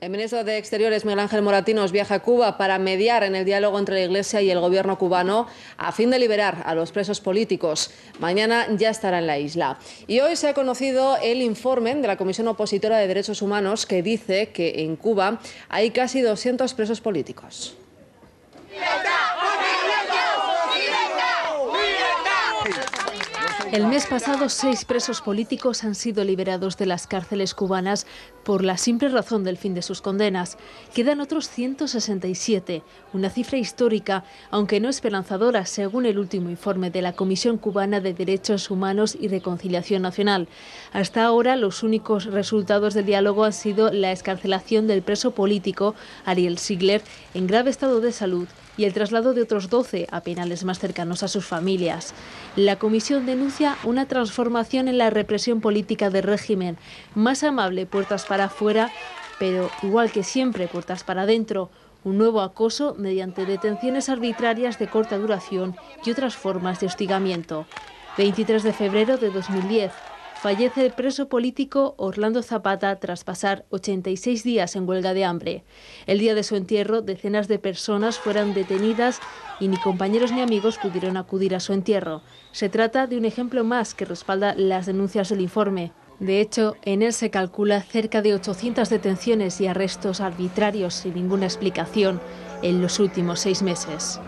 El ministro de Exteriores, Miguel Ángel Moratinos, viaja a Cuba para mediar en el diálogo entre la Iglesia y el gobierno cubano a fin de liberar a los presos políticos. Mañana ya estará en la isla. Y hoy se ha conocido el informe de la Comisión Opositora de Derechos Humanos que dice que en Cuba hay casi 200 presos políticos. El mes pasado, 6 presos políticos han sido liberados de las cárceles cubanas por la simple razón del fin de sus condenas. Quedan otros 167, una cifra histórica, aunque no esperanzadora, según el último informe de la Comisión Cubana de Derechos Humanos y Reconciliación Nacional. Hasta ahora, los únicos resultados del diálogo han sido la excarcelación del preso político, Ariel Sigler, en grave estado de salud, y el traslado de otros 12 a penales más cercanos a sus familias. La comisión denuncia una transformación en la represión política del régimen, más amable puertas para afuera, pero igual que siempre puertas para adentro, un nuevo acoso mediante detenciones arbitrarias de corta duración y otras formas de hostigamiento. 23 de febrero de 2010. Fallece el preso político Orlando Zapata tras pasar 86 días en huelga de hambre. El día de su entierro, decenas de personas fueron detenidas y ni compañeros ni amigos pudieron acudir a su entierro. Se trata de un ejemplo más que respalda las denuncias del informe. De hecho, en él se calcula cerca de 800 detenciones y arrestos arbitrarios sin ninguna explicación en los últimos 6 meses.